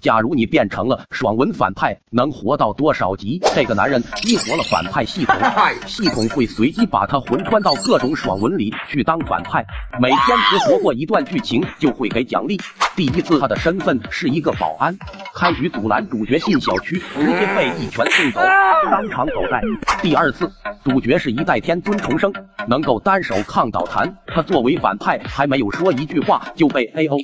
假如你变成了爽文反派，能活到多少集？这个男人激活了反派系统，系统会随机把他魂穿到各种爽文里去当反派。每坚持活过一段剧情，就会给奖励。第一次，他的身份是一个保安，开局阻拦主角进小区，直接被一拳送走，当场狗带。第二次，主角是一代天尊重生，能够单手抗倒弹，他作为反派还没有说一句话就被 AO。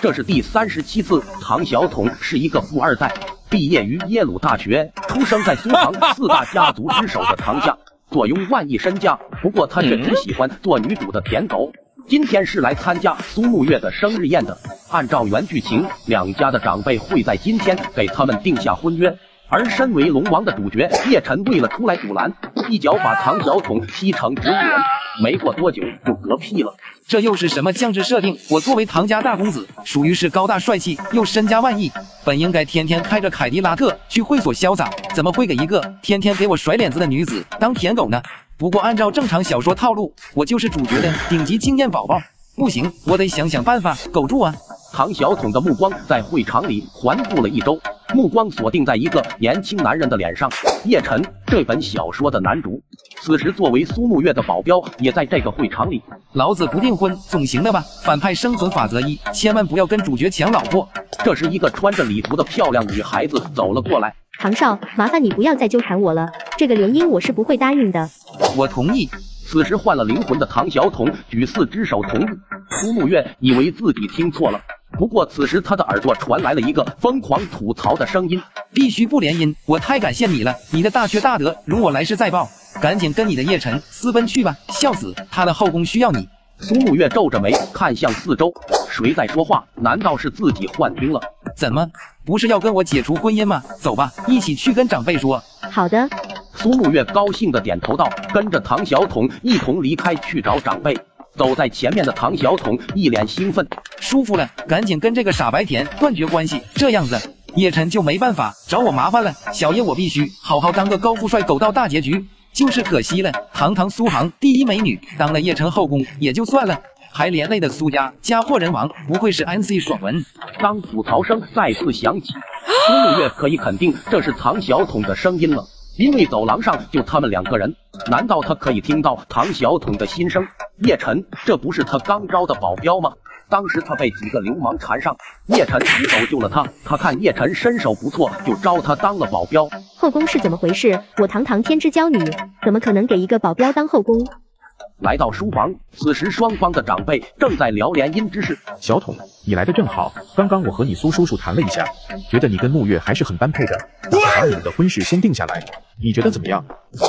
这是第37次，唐小统是一个富二代，毕业于耶鲁大学，出生在苏杭四大家族之首的唐家，坐拥10000亿身价。不过他却只喜欢做女主的舔狗。今天是来参加苏沐月的生日宴的。按照原剧情，两家的长辈会在今天给他们定下婚约。而身为龙王的主角叶晨，为了出来阻拦，一脚把唐小统踢成植物人，没过多久就嗝屁了。 这又是什么降智设定？我作为唐家大公子，属于是高大帅气又身家10000亿，本应该天天开着凯迪拉克去会所潇洒，怎么会给一个天天给我甩脸子的女子当舔狗呢？不过按照正常小说套路，我就是主角的顶级经验宝宝，不行，我得想想办法苟住啊！唐小统的目光在会场里环顾了一周，目光锁定在一个年轻男人的脸上——叶晨，这本小说的男主。 此时，作为苏沐月的保镖，也在这个会场里。老子不订婚总行了吧？反派生存法则一：千万不要跟主角抢老婆。这时，一个穿着礼服的漂亮女孩子走了过来。唐少，麻烦你不要再纠缠我了，这个联姻我是不会答应的。我同意。此时，换了灵魂的唐小统举4只手同意。苏沐月以为自己听错了，不过此时她的耳朵传来了一个疯狂吐槽的声音：“必须不联姻！我太感谢你了，你的大缺大德，容我来世再报。” 赶紧跟你的叶晨私奔去吧！笑死，他的后宫需要你。苏沐月皱着眉看向四周，谁在说话？难道是自己幻听了？怎么，不是要跟我解除婚姻吗？走吧，一起去跟长辈说。好的。苏沐月高兴地点头道，跟着唐小统一同离开去找长辈。走在前面的唐小统一脸兴奋，舒服了，赶紧跟这个傻白甜断绝关系，这样子 叶晨就没办法找我麻烦了，小叶我必须好好当个高富帅，苟到大结局。就是可惜了，堂堂苏杭第一美女当了叶晨后宫也就算了，还连累的苏家家破人亡，不愧是 MC 爽文。当吐槽声再次响起，苏沐月可以肯定这是唐小统的声音了，因为走廊上就他们两个人，难道他可以听到唐小统的心声？叶晨，这不是他刚招的保镖吗？ 当时他被几个流氓缠上，叶晨出手救了他。他看叶晨身手不错，就招他当了保镖。后宫是怎么回事？我堂堂天之娇女，怎么可能给一个保镖当后宫？来到书房，此时双方的长辈正在聊联姻之事。小统，你来的正好。刚刚我和你苏叔叔谈了一下，觉得你跟沐月还是很般配的，打算把你们的婚事先定下来。 你觉得怎么样？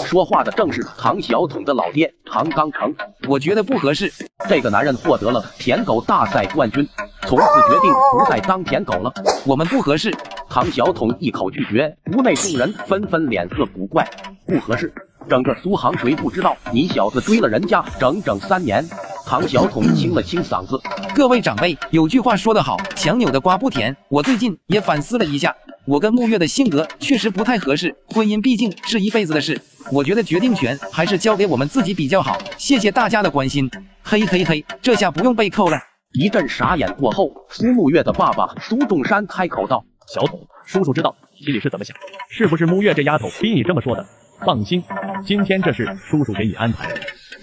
说话的正是唐小统的老爹唐刚成。我觉得不合适。这个男人获得了舔狗大赛冠军，从此决定不再当舔狗了。我们不合适。唐小统一口拒绝，屋内众人纷纷脸色古怪。不合适，整个苏杭谁不知道你小子追了人家整整3年？唐小统清了清嗓子，各位长辈，有句话说得好，强扭的瓜不甜。我最近也反思了一下。 我跟沐月的性格确实不太合适，婚姻毕竟是一辈子的事，我觉得决定权还是交给我们自己比较好。谢谢大家的关心，嘿嘿嘿，这下不用被扣了。一阵傻眼过后，苏沐月的爸爸苏仲山开口道：“小统，叔叔知道心里是怎么想，是不是沐月这丫头逼你这么说的？放心，今天这事叔叔给你安排。”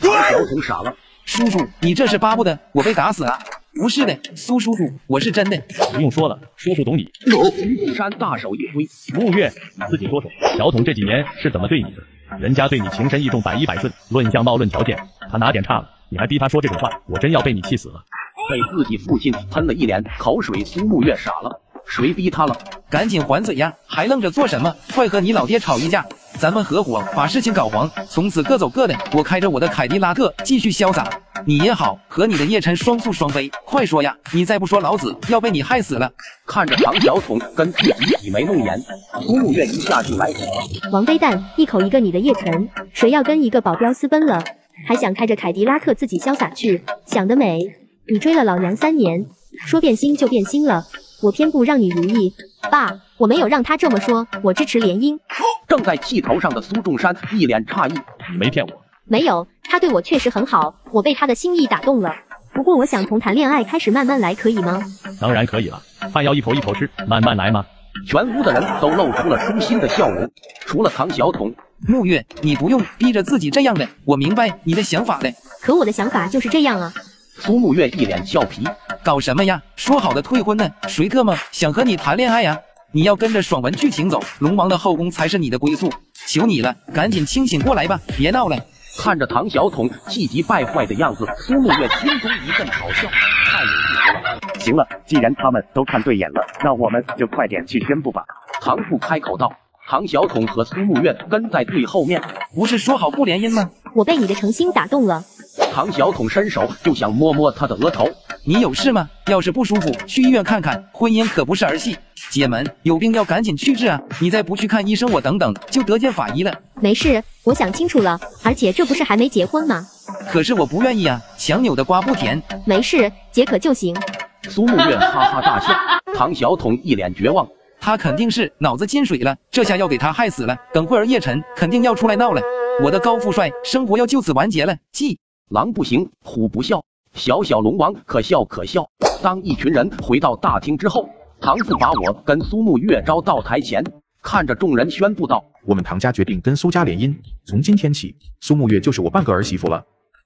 小统傻了，叔叔，你这是巴不得我被打死啊？ 不是的，苏叔叔，我是真的。不用说了，叔叔懂你。苏仲山大手一挥，沐月，你自己说说，小统这几年是怎么对你的？人家对你情深意重，百依百顺，论相貌论条件，他哪点差了？你还逼他说这种话，我真要被你气死了。被自己父亲喷了一脸口水，苏沐月傻了，谁逼他了？赶紧还嘴呀！还愣着做什么？快和你老爹吵一架，咱们合伙把事情搞黄，从此各走各的。我开着我的凯迪拉克继续潇洒。 你也好，和你的叶晨双宿双飞，快说呀！你再不说，老子要被你害死了！看着唐小统跟自己挤眉弄眼，苏沐月一下就来火了。王八蛋，一口一个你的叶晨，谁要跟一个保镖私奔了，还想开着凯迪拉克自己潇洒去？想得美！你追了老娘3年，说变心就变心了，我偏不让你如意。爸，我没有让他这么说，我支持联姻。正在气头上的苏仲山一脸诧异：“你没骗我？没有。” 他对我确实很好，我被他的心意打动了。不过我想从谈恋爱开始慢慢来，可以吗？当然可以了，还要一口一口吃，慢慢来吗？全屋的人都露出了舒心的笑容，除了唐小彤。沐月，你不用逼着自己这样的，我明白你的想法的。可我的想法就是这样啊。苏沐月一脸俏皮，搞什么呀？说好的退婚呢？谁特么想和你谈恋爱呀？你要跟着爽文剧情走，龙王的后宫才是你的归宿。求你了，赶紧清醒过来吧，别闹了。 看着唐小彤气急败坏的样子，苏沐月心中一阵好笑，太有意思了。行了，既然他们都看对眼了，那我们就快点去宣布吧。唐父开口道。唐小彤和苏沐月跟在最后面。不是说好不联姻吗？我被你的诚心打动了。唐小彤伸手就想摸摸他的额头。你有事吗？要是不舒服，去医院看看。婚姻可不是儿戏。姐们，有病要赶紧去治啊！你再不去看医生，我等等就得见法医了。 没事，我想清楚了，而且这不是还没结婚吗？可是我不愿意啊，强扭的瓜不甜。没事，解渴就行。苏沐月哈哈大笑，唐小彤一脸绝望，他肯定是脑子进水了，这下要给他害死了。等会儿叶晨肯定要出来闹了，我的高富帅生活要就此完结了。记，狼不行，虎不笑，小小龙王可笑可笑。当一群人回到大厅之后，唐四把我跟苏沐月招到台前。 看着众人宣布道：“我们唐家决定跟苏家联姻，从今天起，苏沐月就是我半个儿媳妇了。”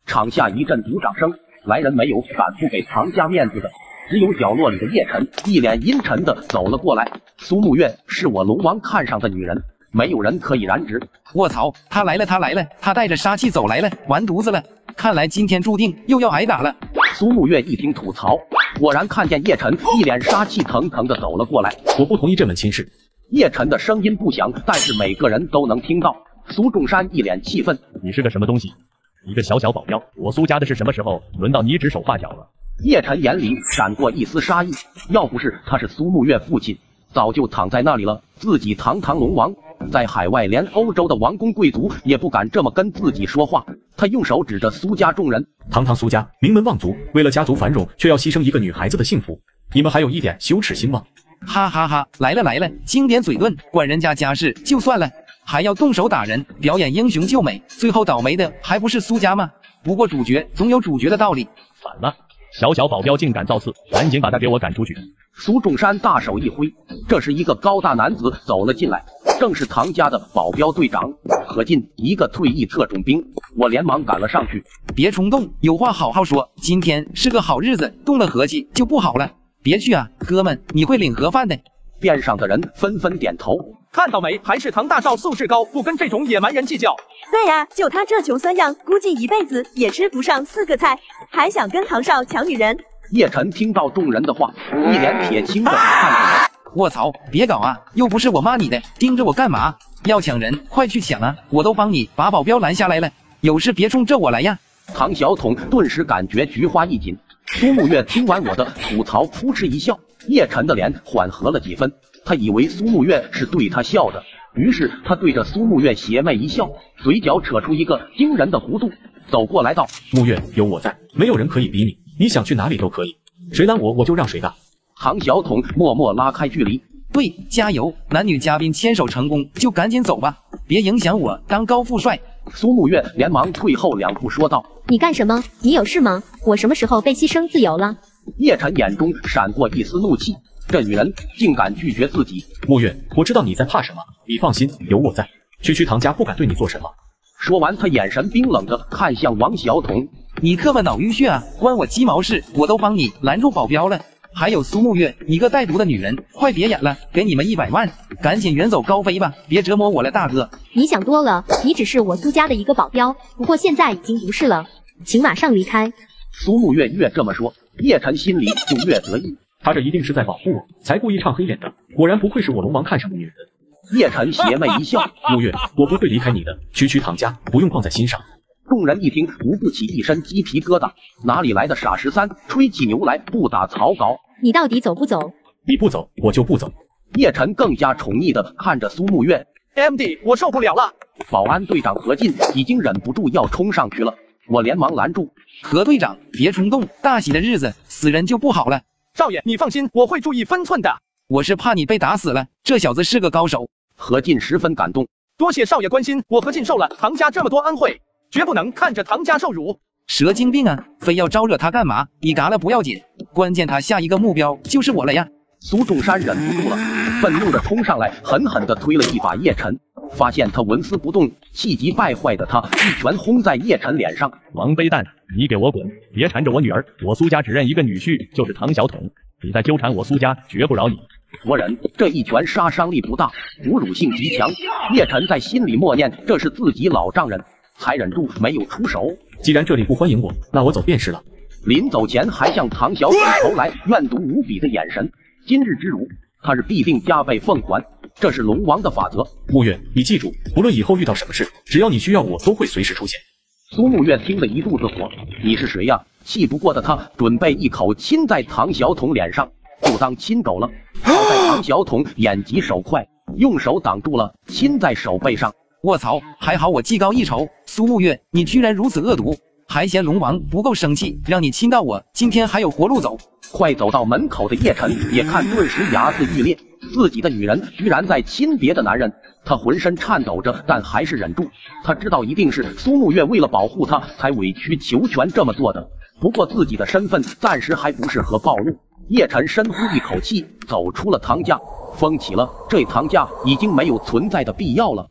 场下一阵鼓掌声，来人没有敢不给唐家面子的，只有角落里的叶晨一脸阴沉的走了过来。苏沐月是我龙王看上的女人，没有人可以染指。卧槽，他来了，他来了，他带着杀气走来了，完犊子了！看来今天注定又要挨打了。苏沐月一听吐槽，果然看见叶晨一脸杀气腾腾的走了过来。我不同意这门亲事。 叶晨的声音不响，但是每个人都能听到。苏仲山一脸气愤：“你是个什么东西？一个小小保镖，我苏家的事什么时候轮到你指手画脚了？”叶晨眼里闪过一丝杀意，要不是他是苏沐月父亲，早就躺在那里了。自己堂堂龙王，在海外连欧洲的王公贵族也不敢这么跟自己说话。他用手指着苏家众人：“堂堂苏家，名门望族，为了家族繁荣，却要牺牲一个女孩子的幸福，你们还有一点羞耻心吗？” 哈哈哈，来了来了，经典嘴遁，管人家家事就算了，还要动手打人，表演英雄救美，最后倒霉的还不是苏家吗？不过主角总有主角的道理。反了，小小保镖竟敢造次，赶紧把他给我赶出去！苏仲山大手一挥，这时一个高大男子走了进来，正是唐家的保镖队长何进，一个退役特种兵。我连忙赶了上去，别冲动，有话好好说。今天是个好日子，动了和气就不好了。 别去啊，哥们，你会领盒饭的。边上的人纷纷点头。看到没，还是唐大少素质高，不跟这种野蛮人计较。对呀、啊，就他这穷酸样，估计一辈子也吃不上四个菜，还想跟唐少抢女人？叶晨听到众人的话，一脸铁青的看着我。卧槽，别搞啊，又不是我骂你的，盯着我干嘛？要抢人，快去抢啊！我都帮你把保镖拦下来了，有事别冲着我来呀！唐小彤顿时感觉菊花一紧。 苏沐月听完我的吐槽，扑哧一笑，叶晨的脸缓和了几分。他以为苏沐月是对他笑的，于是他对着苏沐月邪魅一笑，嘴角扯出一个惊人的弧度，走过来道：“沐月，有我在，没有人可以逼你，你想去哪里都可以，谁拦我，我就让谁打。”唐小彤默默拉开距离，对，加油！男女嘉宾牵手成功，就赶紧走吧，别影响我当高富帅。 苏沐月连忙退后两步，说道：“你干什么？你有事吗？我什么时候被牺牲自由了？”叶晨眼中闪过一丝怒气，这女人竟敢拒绝自己。沐月，我知道你在怕什么，你放心，有我在，区区唐家不敢对你做什么。说完，他眼神冰冷的看向王小彤：“你特么脑淤血啊？关我鸡毛事！我都帮你拦住保镖了。还有苏沐月，你个带毒的女人，快别演了，给你们100万，赶紧远走高飞吧，别折磨我了，大哥。” 你想多了，你只是我苏家的一个保镖，不过现在已经不是了，请马上离开。苏沐月越这么说，叶晨心里就越得意，他这一定是在保护我，才故意唱黑脸的。果然不愧是我龙王看上的女人。叶晨邪魅一笑，沐月，我不会离开你的，区区唐家，不用放在心上。众人一听，无不起一身鸡皮疙瘩，哪里来的傻13，吹起牛来不打草稿。你到底走不走？你不走，我就不走。叶晨更加宠溺的看着苏沐月。 MD， 我受不了了！保安队长何进已经忍不住要冲上去了，我连忙拦住何队长，别冲动，大喜的日子死人就不好了。少爷，你放心，我会注意分寸的。我是怕你被打死了，这小子是个高手。何进十分感动，多谢少爷关心，我何进受了唐家这么多恩惠，绝不能看着唐家受辱。蛇精病啊，非要招惹他干嘛？一嘎了不要紧，关键他下一个目标就是我了呀！苏仲山忍不住了，愤怒的冲上来，狠狠的推了一把叶晨。 发现他纹丝不动，气急败坏的他一拳轰在叶晨脸上。王八蛋，你给我滚！别缠着我女儿，我苏家只认一个女婿，就是唐小统。你再纠缠我苏家，绝不饶你！活人，这一拳杀伤力不大，侮辱性极强。叶晨在心里默念：这是自己老丈人，才忍住没有出手。既然这里不欢迎我，那我走便是了。临走前还向唐小统投来怨毒无比的眼神。今日之辱，他是必定加倍奉还。 这是龙王的法则，沐月，你记住，不论以后遇到什么事，只要你需要我，都会随时出现。苏沐月听得一肚子火，你是谁呀？气不过的他准备一口亲在唐小统脸上，就当亲狗了。好在唐小统眼疾手快，用手挡住了，亲在手背上。卧槽，还好我技高一筹。苏沐月，你居然如此恶毒，还嫌龙王不够生气，让你亲到我，今天还有活路走。快走到门口的叶晨也看，顿时牙子欲裂。 自己的女人居然在亲别的男人，他浑身颤抖着，但还是忍住。他知道一定是苏沐月为了保护他，才委曲求全这么做的。不过自己的身份暂时还不适合暴露。叶晨深呼一口气，走出了唐家，疯起了。这唐家已经没有存在的必要了。